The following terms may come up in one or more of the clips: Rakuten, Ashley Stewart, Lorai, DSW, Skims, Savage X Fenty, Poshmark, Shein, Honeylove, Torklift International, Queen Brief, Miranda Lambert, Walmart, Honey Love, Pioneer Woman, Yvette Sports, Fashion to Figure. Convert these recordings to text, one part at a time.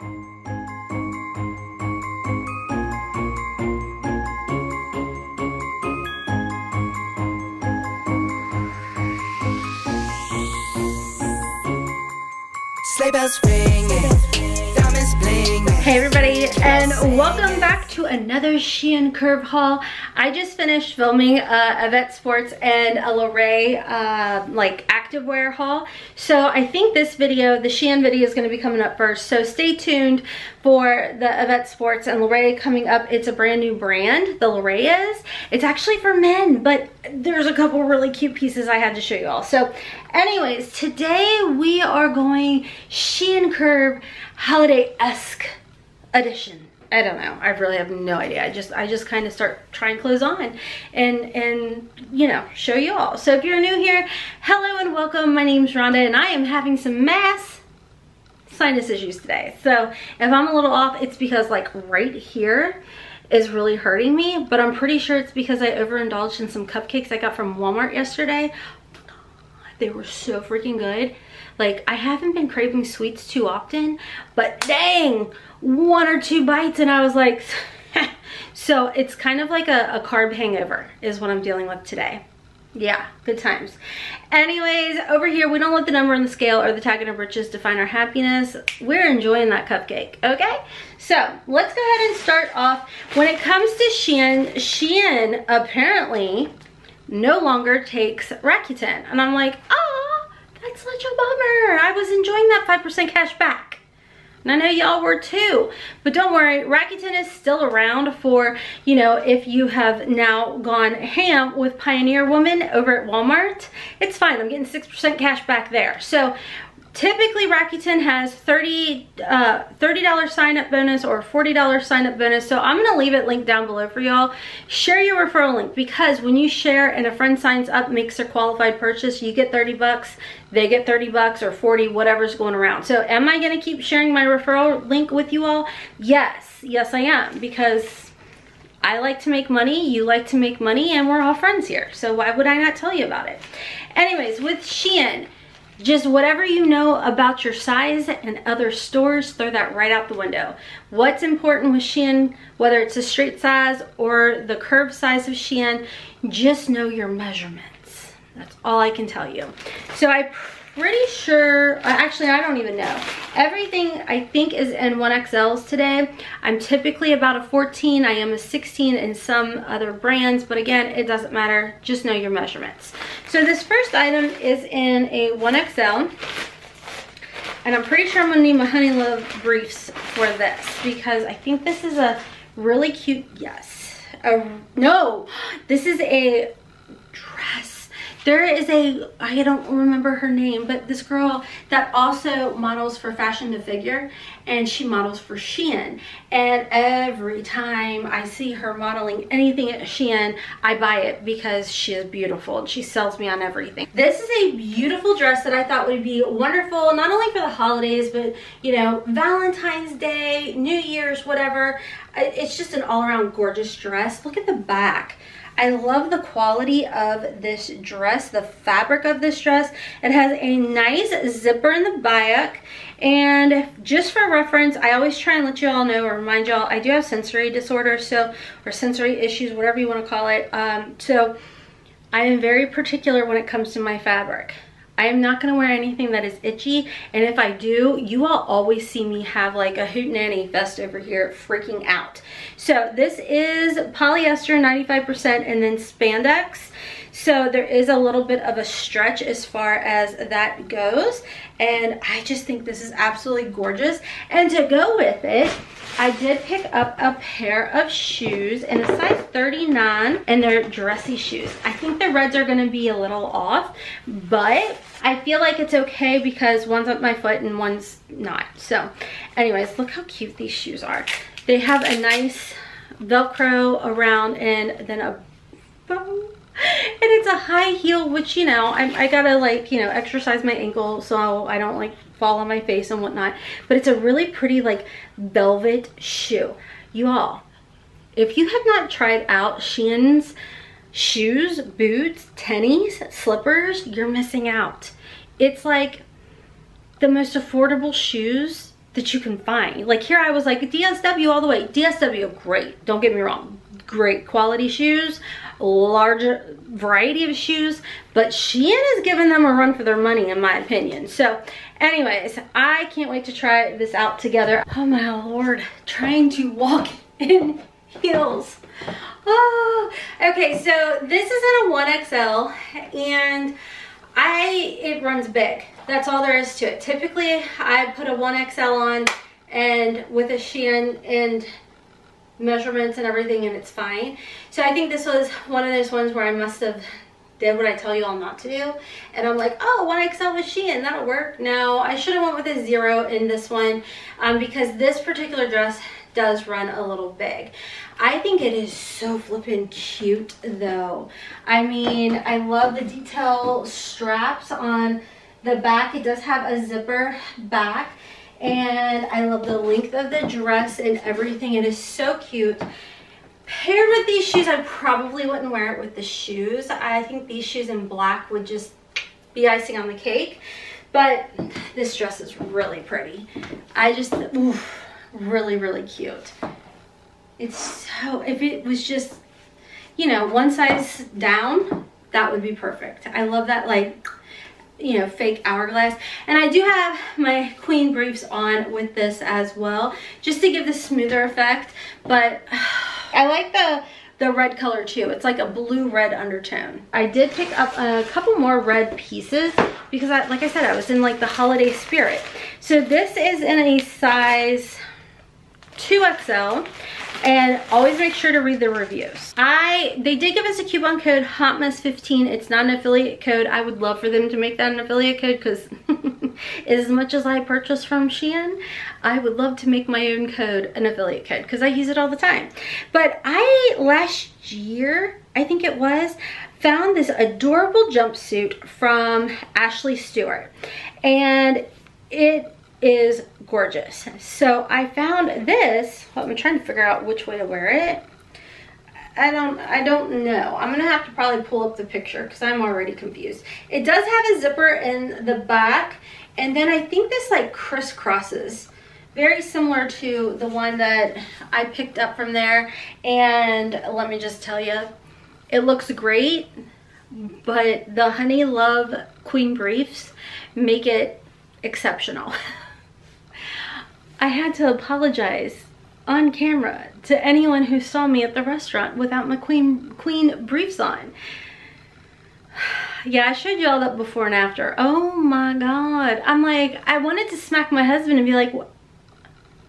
Hey everybody, and welcome back to another Shein Curve haul. I just finished filming Yvette Sports and a Lorai like activewear haul. So I think this video, the Shein video, is going to be coming up first. So stay tuned for the Yvette Sports and Lorai coming up. It's a brand new brand, the Lorai is. It's actually for men, but there's a couple really cute pieces I had to show you all. So anyways, today we are going Shein Curve holiday-esque edition. I don't know. I really have no idea. I just kind of start trying clothes on and you know, show you all. So if you're new here, hello and welcome. My name's Rhonda and I am having some mass sinus issues today. So if I'm a little off, it's because like right here is really hurting me, but I'm pretty sure it's because I overindulged in some cupcakes I got from Walmart yesterday. They were so freaking good. Like, I haven't been craving sweets too often, but dang, one or two bites and I was like, so it's kind of like a carb hangover is what I'm dealing with today. Yeah, good times. Anyways, over here, we don't let the number on the scale or the tag in our britches define our happiness. We're enjoying that cupcake, okay? So let's go ahead and start off. When it comes to Shein, Shein apparently no longer takes Rakuten. And I'm like, oh, that's such a bummer. I was enjoying that 5% cash back. And I know y'all were too. But don't worry, Rakuten is still around for, you know, if you have now gone ham with Pioneer Woman over at Walmart, it's fine. I'm getting 6% cash back there. So typically Rakuten has $30 sign-up bonus or $40 sign-up bonus. So I'm going to leave it linked down below for y'all. Share your referral link, because when you share and a friend signs up, makes their qualified purchase, you get 30 bucks, they get 30 bucks or 40, whatever's going around. So am I going to keep sharing my referral link with you all? Yes. Yes, I am, because I like to make money, you like to make money, and we're all friends here. So why would I not tell you about it? Anyways, with Shein, just whatever you know about your size and other stores, throw that right out the window. What's important with Shein, whether it's a straight size or the curve size of Shein, just know your measurements. That's all I can tell you. So I'm pretty sure, actually I don't even know. Everything I think is in 1XLs today. I'm typically about a 14, I am a 16 in some other brands, but again, it doesn't matter, just know your measurements. So this first item is in a 1XL, and I'm pretty sure I'm gonna need my Honey Love briefs for this, because I think this is a really cute, yes, no, this is a dress. There is a, I don't remember her name, but this girl that also models for Fashion to Figure, and she models for Shein. And every time I see her modeling anything at Shein, I buy it because she is beautiful and she sells me on everything. This is a beautiful dress that I thought would be wonderful, not only for the holidays, but you know, Valentine's Day, New Year's, whatever. It's just an all-around gorgeous dress. Look at the back. I love the quality of this dress, the fabric of this dress. It has a nice zipper in the back. And just for reference, I always try and let you all know or remind y'all, I do have sensory disorder, so, or sensory issues, whatever you want to call it. So I am very particular when it comes to my fabric. I am not going to wear anything that is itchy, and if I do, you all always see me have like a hootenanny fest over here freaking out. So this is polyester 95% and then spandex. So there is a little bit of a stretch as far as that goes, and I just think this is absolutely gorgeous. And to go with it, I did pick up a pair of shoes in a size 39, and they're dressy shoes. I think the reds are going to be a little off, but I feel like it's okay because one's up my foot and one's not. So anyways, look how cute these shoes are. They have a nice Velcro around and then a bow. And it's a high heel, which, you know, I gotta like, you know, exercise my ankle so I don't like fall on my face and whatnot. But it's a really pretty like velvet shoe. You all, if you have not tried out Shein's shoes, boots, tennies, slippers, you're missing out. It's like the most affordable shoes that you can find. Like here I was like DSW all the way. DSW, great, don't get me wrong, great quality shoes, large variety of shoes, but Shein is giving them a run for their money in my opinion. So anyways, I can't wait to try this out together. Oh my Lord, trying to walk in heels. Oh, okay, so this is in a 1XL and it runs big. That's all there is to it. Typically, I put a 1XL on and with a Shein and measurements and everything, and it's fine. So I think this was one of those ones where I must have did what I tell you all not to do. And I'm like, oh, 1XL with Shein, that'll work. No, I should have went with a 0 in this one because this particular dress does run a little big. I think it is so flippin' cute though. I mean, I love the detail straps on the back. It does have a zipper back and I love the length of the dress and everything. It is so cute. Paired with these shoes, I probably wouldn't wear it with the shoes. I think these shoes in black would just be icing on the cake. But this dress is really pretty. I just, oof, really, really cute. It's so, if it was just, you know, one size down, that would be perfect. I love that, like, you know, fake hourglass. And I do have my queen briefs on with this as well, just to give the smoother effect. But I like the red color too. It's like a blue red undertone. I did pick up a couple more red pieces because I, like I said, I was in like the holiday spirit. So this is in a size 2XL, and always make sure to read the reviews. They did give us a coupon code, HotMess15. It's not an affiliate code. I would love for them to make that an affiliate code because as much as I purchase from Shein, I would love to make my own code an affiliate code because I use it all the time. But I, last year, I think it was, found this adorable jumpsuit from Ashley Stewart, and it is gorgeous. So I found this. I'm trying to figure out which way to wear it. I don't know. I'm gonna have to probably pull up the picture because I'm already confused. It does have a zipper in the back, and then I think this like crisscrosses, very similar to the one that I picked up from there. And let me just tell you, it looks great, but the Honey Love queen briefs make it exceptional. I had to apologize on camera to anyone who saw me at the restaurant without my queen briefs on. Yeah, I showed you all that before and after. Oh my God. I'm like, I wanted to smack my husband and be like,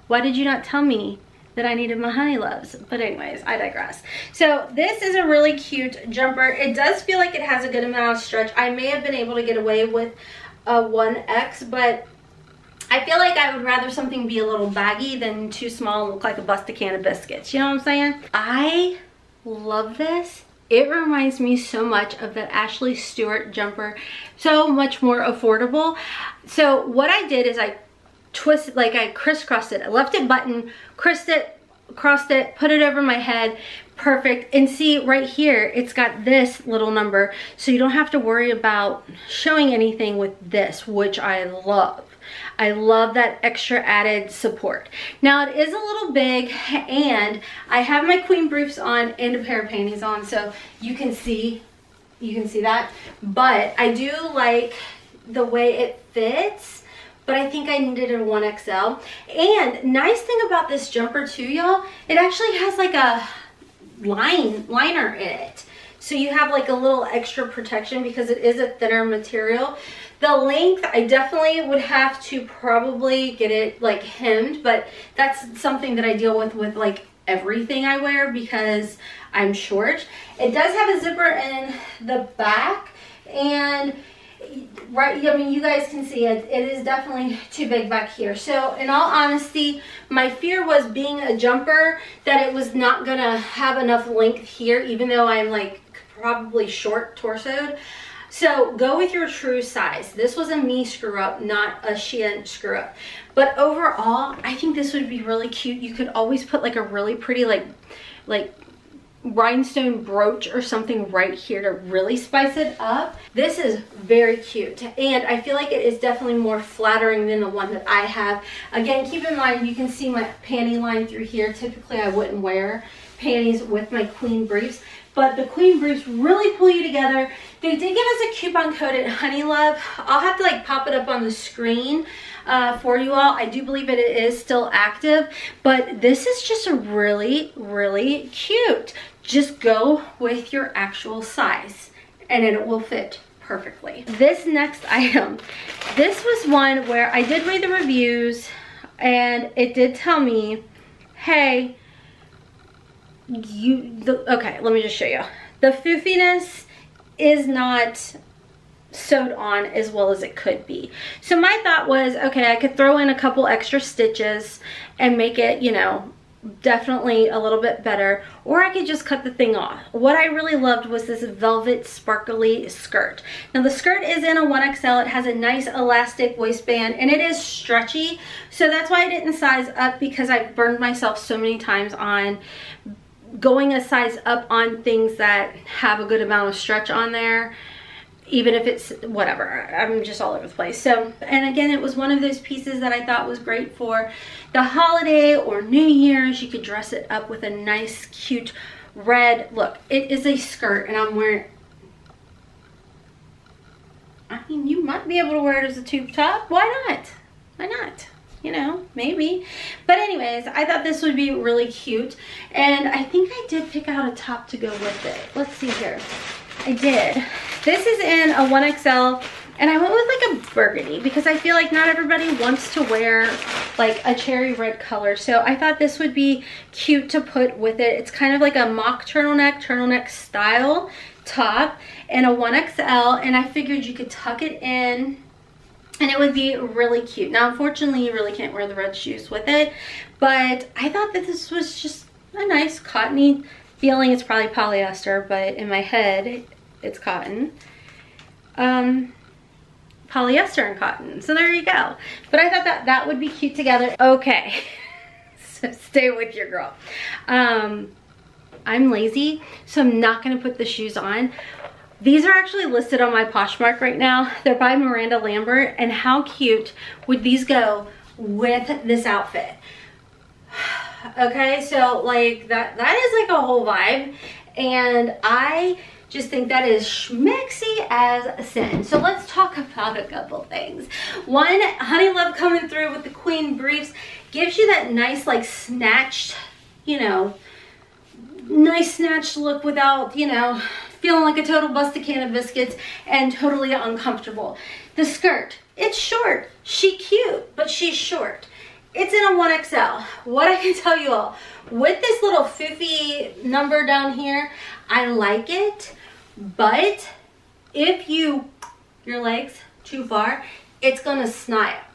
why did you not tell me that I needed my Honey Loves? But anyways, I digress. So this is a really cute jumper. It does feel like it has a good amount of stretch. I may have been able to get away with a 1X, but I feel like I would rather something be a little baggy than too small and look like a busted can of biscuits. You know what I'm saying? I love this. It reminds me so much of that Ashley Stewart jumper, so much more affordable. So what I did is I twisted, like I crisscrossed it. I left it buttoned, crossed it, put it over my head. Perfect. And see right here, it's got this little number, so you don't have to worry about showing anything with this, which I love. I love that extra added support. Now it is a little big, and I have my queen briefs on and a pair of panties on, so you can see that. But I do like the way it fits, but I think I needed a 1XL. And nice thing about this jumper too, y'all, it actually has like a liner in it, so you have like a little extra protection because it is a thinner material. The length, I definitely would have to probably get it like hemmed, but that's something that I deal with like everything I wear because I'm short. It does have a zipper in the back, and right, I mean, you guys can see it. It is definitely too big back here. So in all honesty, my fear was, being a jumper, that it was not gonna have enough length here, even though I'm like probably short torsoed. So go with your true size. This was a me screw up, not a Shein screw up. But overall, I think this would be really cute. You could always put like a really pretty like rhinestone brooch or something right here to really spice it up. This is very cute, and I feel like it is definitely more flattering than the one that I have. Again, keep in mind, you can see my panty line through here. Typically, I wouldn't wear panties with my queen briefs, but the queen briefs really pull you together. They did give us a coupon code at Honey Love. I'll have to like pop it up on the screen for you all. I do believe it is still active, but this is just a really cute. Just go with your actual size and it will fit perfectly. This next item, this was one where I did read the reviews and it did tell me, hey, okay, let me just show you. The fluffiness is not sewed on as well as it could be. So my thought was, okay, I could throw in a couple extra stitches and make it, you know, definitely a little bit better, or I could just cut the thing off. What I really loved was this velvet sparkly skirt. Now the skirt is in a 1XL. It has a nice elastic waistband and it is stretchy, so that's why I didn't size up, because I've burned myself so many times on going a size up on things that have a good amount of stretch on there, even if it's whatever. I'm just all over the place. So, and again, it was one of those pieces that I thought was great for the holiday or New Year's. You could dress it up with a nice, cute red look. It is a skirt, and I'm wearing, I mean, you might be able to wear it as a tube top. Why not? Why not? You know, maybe. But anyways, I thought this would be really cute, and I think I did pick out a top to go with it. Let's see here. I did. This is in a 1XL, and I went with like a burgundy because I feel like not everybody wants to wear like a cherry red color. So I thought this would be cute to put with it. It's kind of like a mock turtleneck style top in a 1XL, and I figured you could tuck it in and it would be really cute. Now, unfortunately, you really can't wear the red shoes with it, but I thought that this was just a nice cottony feeling. It's probably polyester, but in my head, it's cotton. Polyester and cotton. So there you go. But I thought that that would be cute together. Okay, so stay with your girl. I'm lazy, so I'm not gonna put the shoes on. These are actually listed on my Poshmark right now. They're by Miranda Lambert, and how cute would these go with this outfit? Okay, so like that is like a whole vibe, and I just think that is schmexy as sin. So let's talk about a couple things. One, Honey Love coming through with the queen briefs gives you that nice like snatched, you know, nice snatched look without, you know, feeling like a total busted can of biscuits and totally uncomfortable. The skirt, it's short. She cute, but she's short. It's in a 1XL. What I can tell you all, with this little foofy number down here, I like it, but if you, your legs too far, it's gonna snap.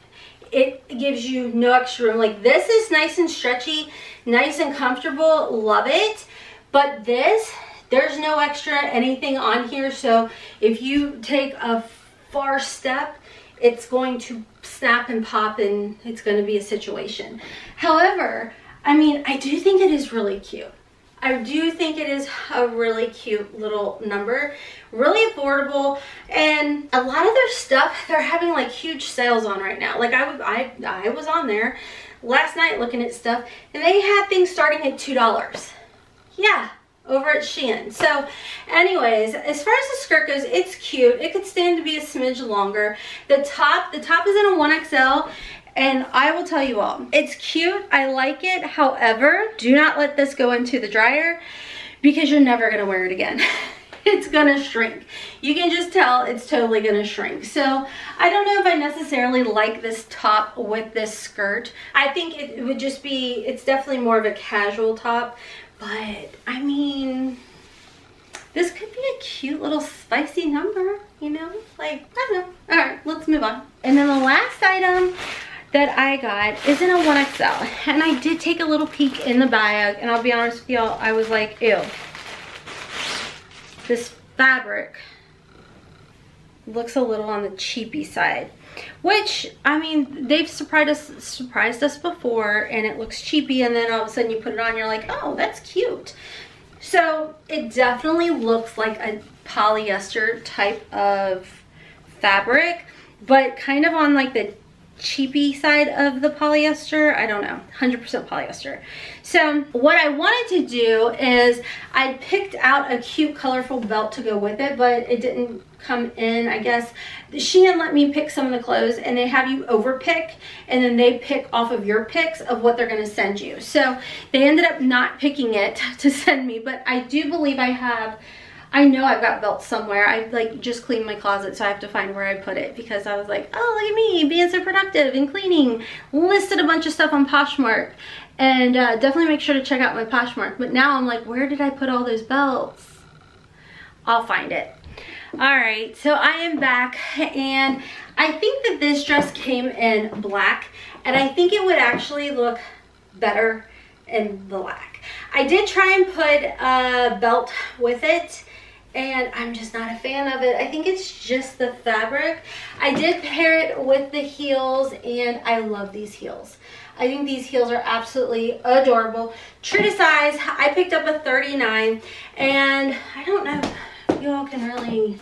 It gives you no extra room. Like this is nice and stretchy, nice and comfortable, love it. But this, there's no extra anything on here. So if you take a far step, it's going to snap and pop, and it's going to be a situation. However, I mean, I do think it is really cute. I do think it is a really cute little number, really affordable, and a lot of their stuff, they're having like huge sales on right now. Like I was on there last night looking at stuff, and they had things starting at $2. Yeah, over at Shein. So anyways, as far as the skirt goes, it's cute. It could stand to be a smidge longer. The top is in a 1XL, and I will tell you all, it's cute. I like it. However, do not let this go into the dryer because you're never going to wear it again. It's going to shrink. You can just tell it's totally going to shrink. So I don't know if I necessarily like this top with this skirt. I think it would just be, it's definitely more of a casual top. But, I mean, this could be a cute little spicy number, you know? Like, I don't know. All right, let's move on. And then the last item that I got is in a 1XL. And I did take a little peek in the bag, and I'll be honest with y'all, I was like, ew. This fabric looks a little on the cheapy side. Which, I mean, they've surprised us before, and it looks cheapy, and then all of a sudden you put it on, you're like, oh, that's cute. So it definitely looks like a polyester type of fabric, but kind of on like the cheapy side of the polyester. I don't know, 100% polyester. So what I wanted to do is I picked out a cute colorful belt to go with it, but it didn't come in, I guess. Shein let me pick some of the clothes, and they have you over pick, and then they pick off of your picks of what they're gonna send you. So they ended up not picking it to send me, but I do believe I have, I know I've got belts somewhere. I like just cleaned my closet, so I have to find where I put it, because I was like, oh, look at me being so productive and cleaning. Listed a bunch of stuff on Poshmark, and definitely make sure to check out my Poshmark. But now I'm like, where did I put all those belts? I'll find it. All right, so I am back, and I think that this dress came in black, and I think it would actually look better in black. I did try and put a belt with it, and I'm just not a fan of it. I think it's just the fabric. I did pair it with the heels, and I love these heels. I think these heels are absolutely adorable. True to size, I picked up a 39, and I don't know if you all can really,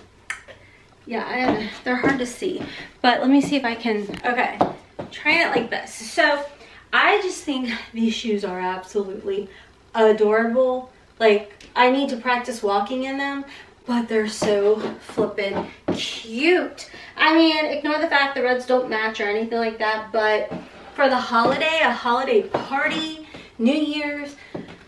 yeah, they're hard to see, but let me see if I can, okay, try it like this. So I just think these shoes are absolutely adorable. Like, I need to practice walking in them, but they're so flippin' cute. I mean, ignore the fact the reds don't match or anything like that, but for the holiday, a holiday party, New Year's,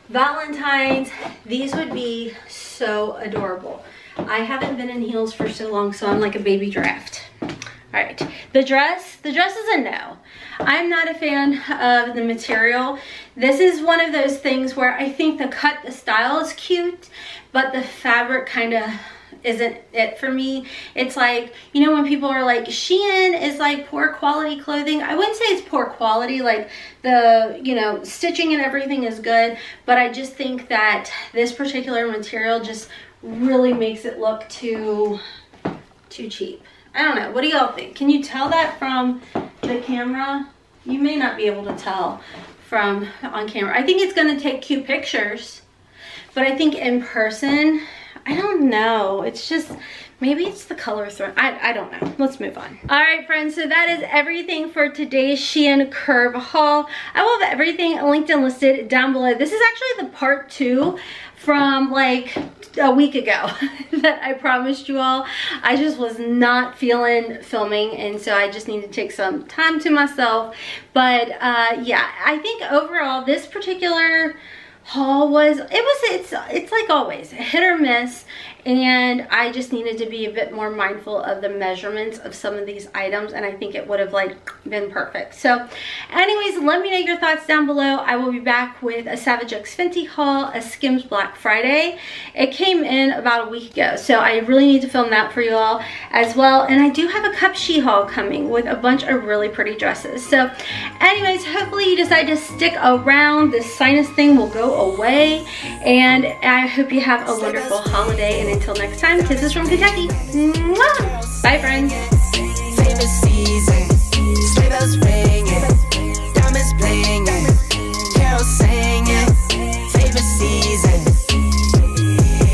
Valentine's, these would be so adorable. I haven't been in heels for so long, so I'm like a baby draft. All right, the dress is a no. I'm not a fan of the material. This is one of those things where I think the cut, the style is cute, but the fabric kind of isn't it for me. It's like, you know, when people are like, Shein is like poor quality clothing. I wouldn't say it's poor quality, like the, you know, stitching and everything is good, but I just think that this particular material just really makes it look too cheap. I don't know. What do y'all think? Can you tell that from the camera? You may not be able to tell from on camera. I think it's going to take cute pictures, but I think in person, I don't know. It's just, maybe it's the color thrown. I don't know. Let's move on. All right, friends. So that is everything for today's Shein Curb haul. I will have everything linked and listed down below. This is actually the part 2 from like a week ago that I promised you all. I just was not feeling filming, and so I just need to take some time to myself. But yeah, I think overall this particular haul was, it's like always hit or miss, and I just needed to be a bit more mindful of the measurements of some of these items, and I think it would have like been perfect. So anyways, let me know your thoughts down below. I will be back with a Savage X Fenty haul, a Skims Black Friday. It came in about a week ago, so I really need to film that for you all as well. And I do have a Cup She haul coming with a bunch of really pretty dresses. So anyways, hopefully you decide to stick around. This sinus thing will go away, and I hope you have a wonderful holiday. And until next time, kisses from Kentucky. Mwah! Bye, friends. Favorite season, sleigh bells ringing, diamonds blinging, carols singing. Favorite season.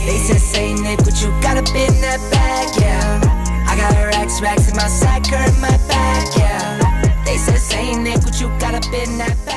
They said, say Nick, what you got up in that bag, yeah. I got racks in my sack or in my back, yeah. They said, say Nick, what you got up in that bag.